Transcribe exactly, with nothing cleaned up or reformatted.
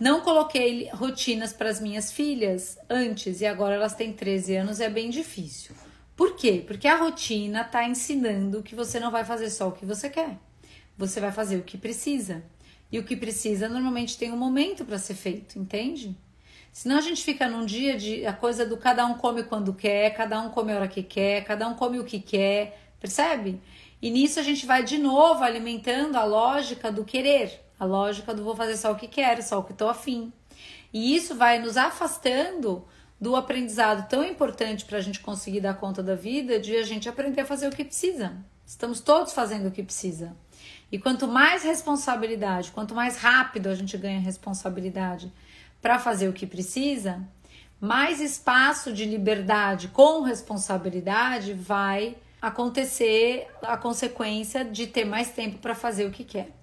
Não coloquei rotinas para as minhas filhas antes e agora elas têm treze anos, é bem difícil. Por quê? Porque a rotina está ensinando que você não vai fazer só o que você quer. Você vai fazer o que precisa. E o que precisa normalmente tem um momento para ser feito, entende? Senão a gente fica num dia de a coisa do cada um come quando quer, cada um come a hora que quer, cada um come o que quer, percebe? E nisso a gente vai de novo alimentando a lógica do querer, a lógica do vou fazer só o que quero, só o que estou afim. E isso vai nos afastando do aprendizado tão importante para a gente conseguir dar conta da vida, de a gente aprender a fazer o que precisa. Estamos todos fazendo o que precisa. E quanto mais responsabilidade, quanto mais rápido a gente ganha responsabilidade para fazer o que precisa, mais espaço de liberdade com responsabilidade vai acontecer a consequência de ter mais tempo para fazer o que quer.